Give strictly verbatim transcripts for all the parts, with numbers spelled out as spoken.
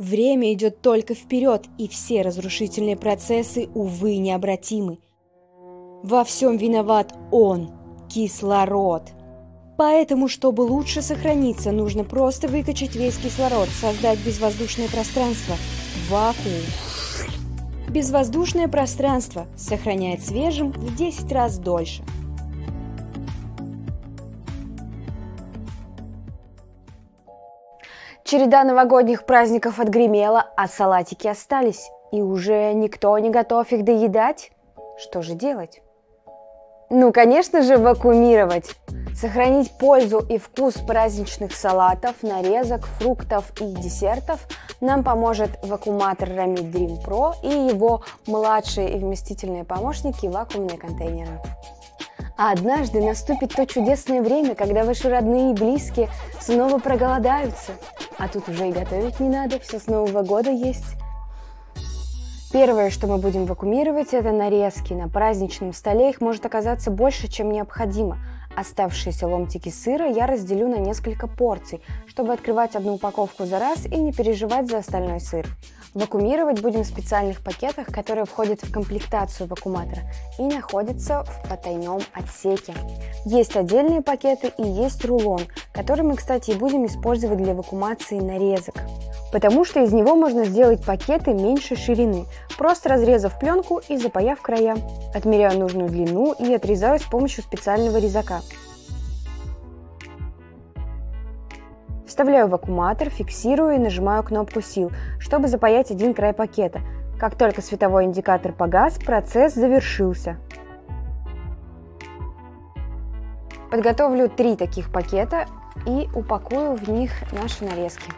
Время идет только вперед, и все разрушительные процессы, увы, необратимы. Во всем виноват он, кислород. Поэтому, чтобы лучше сохраниться, нужно просто выкачать весь кислород, создать безвоздушное пространство, вакуум. Безвоздушное пространство сохраняет свежим в десять раз дольше. Череда новогодних праздников отгремела, а салатики остались, и уже никто не готов их доедать. Что же делать? Ну, конечно же, вакуумировать. Сохранить пользу и вкус праздничных салатов, нарезок, фруктов и десертов нам поможет вакууматор RAWMID Dream Pro и его младшие и вместительные помощники вакуумные контейнеры. А однажды наступит то чудесное время, когда ваши родные и близкие снова проголодаются. А тут уже и готовить не надо, все с Нового года есть. Первое, что мы будем вакуумировать, это нарезки. На праздничном столе их может оказаться больше, чем необходимо. Оставшиеся ломтики сыра я разделю на несколько порций, чтобы открывать одну упаковку за раз и не переживать за остальной сыр. Вакуумировать будем в специальных пакетах, которые входят в комплектацию вакууматора и находятся в потайном отсеке. Есть отдельные пакеты и есть рулон, который мы, кстати, и будем использовать для вакуумации нарезок, потому что из него можно сделать пакеты меньше ширины, просто разрезав пленку и запаяв края. Отмеряю нужную длину и отрезаю с помощью специального резака. Вставляю вакууматор, фиксирую и нажимаю кнопку сил, чтобы запаять один край пакета. Как только световой индикатор погас, процесс завершился. Подготовлю три таких пакета и упакую в них наши нарезки.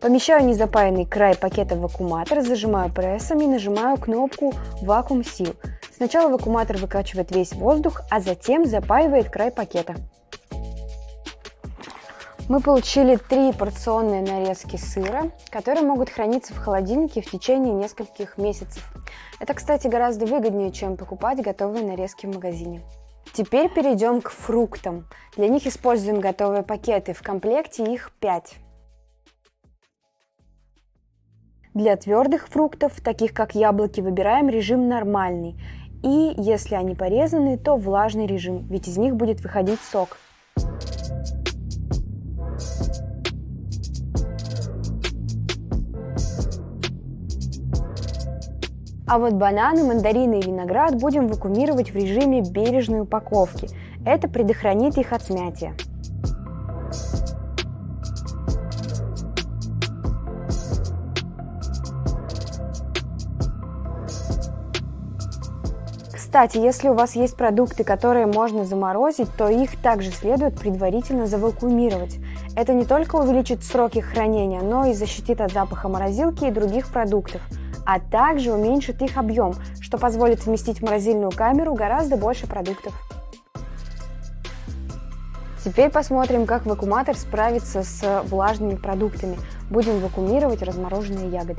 Помещаю незапаянный край пакета в вакууматор, зажимаю прессом и нажимаю кнопку «Вакуум сил». Сначала вакууматор выкачивает весь воздух, а затем запаивает край пакета. Мы получили три порционные нарезки сыра, которые могут храниться в холодильнике в течение нескольких месяцев. Это, кстати, гораздо выгоднее, чем покупать готовые нарезки в магазине. Теперь перейдем к фруктам. Для них используем готовые пакеты, в комплекте их пять. Для твердых фруктов, таких как яблоки, выбираем режим «Нормальный». И если они порезаны, то влажный режим, ведь из них будет выходить сок. А вот бананы, мандарины и виноград будем вакуумировать в режиме бережной упаковки. Это предохранит их от смятия. Кстати, если у вас есть продукты, которые можно заморозить, то их также следует предварительно завакуумировать. Это не только увеличит срок их хранения, но и защитит от запаха морозилки и других продуктов, а также уменьшит их объем, что позволит вместить в морозильную камеру гораздо больше продуктов. Теперь посмотрим, как вакууматор справится с влажными продуктами. Будем вакуумировать размороженные ягоды.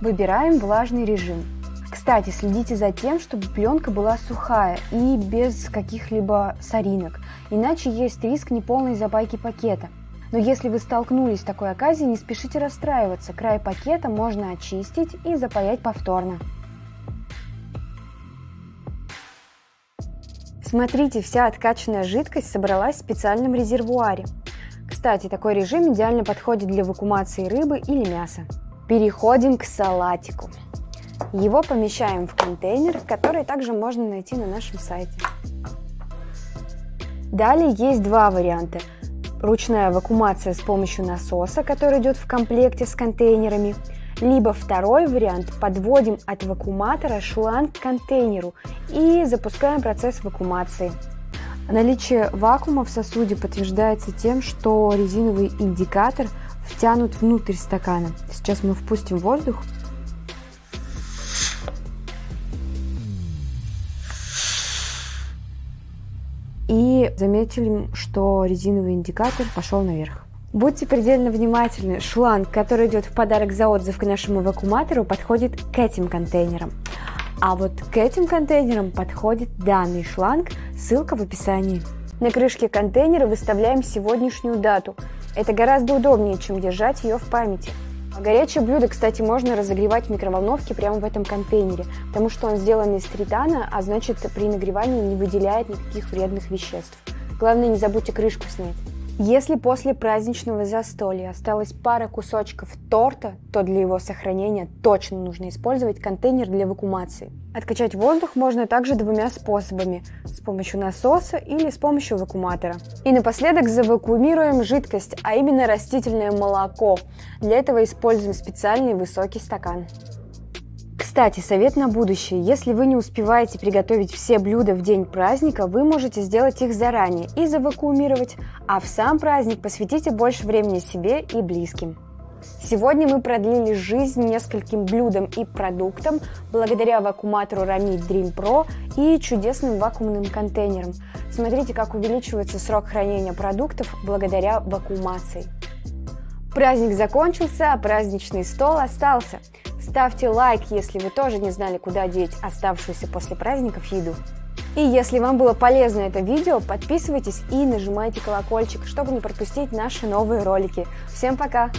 Выбираем влажный режим. Кстати, следите за тем, чтобы пленка была сухая и без каких-либо соринок, иначе есть риск неполной запайки пакета. Но если вы столкнулись с такой оказией, не спешите расстраиваться, край пакета можно очистить и запаять повторно. Смотрите, вся откачанная жидкость собралась в специальном резервуаре. Кстати, такой режим идеально подходит для вакуумации рыбы или мяса. Переходим к салатику. Его помещаем в контейнер, который также можно найти на нашем сайте. Далее есть два варианта. Ручная вакуумация с помощью насоса, который идет в комплекте с контейнерами. Либо второй вариант – подводим от вакууматора шланг к контейнеру и запускаем процесс вакуумации. Наличие вакуума в сосуде подтверждается тем, что резиновый индикатор втянут внутрь стакана. Сейчас мы впустим воздух. И заметили, что резиновый индикатор пошел наверх. Будьте предельно внимательны, шланг, который идет в подарок за отзыв к нашему вакууматору, подходит к этим контейнерам. А вот к этим контейнерам подходит данный шланг, ссылка в описании. На крышке контейнера выставляем сегодняшнюю дату. Это гораздо удобнее, чем держать ее в памяти. Горячее блюдо, кстати, можно разогревать в микроволновке прямо в этом контейнере, потому что он сделан из тритана, а значит при нагревании не выделяет никаких вредных веществ. Главное, не забудьте крышку снять. Если после праздничного застолья осталась пара кусочков торта, то для его сохранения точно нужно использовать контейнер для вакуумации. Откачать воздух можно также двумя способами – с помощью насоса или с помощью вакууматора. И напоследок завакуумируем жидкость, а именно растительное молоко. Для этого используем специальный высокий стакан. Кстати, совет на будущее. Если вы не успеваете приготовить все блюда в день праздника, вы можете сделать их заранее и завакуумировать, а в сам праздник посвятите больше времени себе и близким. Сегодня мы продлили жизнь нескольким блюдам и продуктам благодаря вакууматору RAWMID Dream Pro и чудесным вакуумным контейнерам. Смотрите, как увеличивается срок хранения продуктов благодаря вакуумации. Праздник закончился, а праздничный стол остался. Ставьте лайк, если вы тоже не знали, куда деть оставшуюся после праздников еду. И если вам было полезно это видео, подписывайтесь и нажимайте колокольчик, чтобы не пропустить наши новые ролики. Всем пока!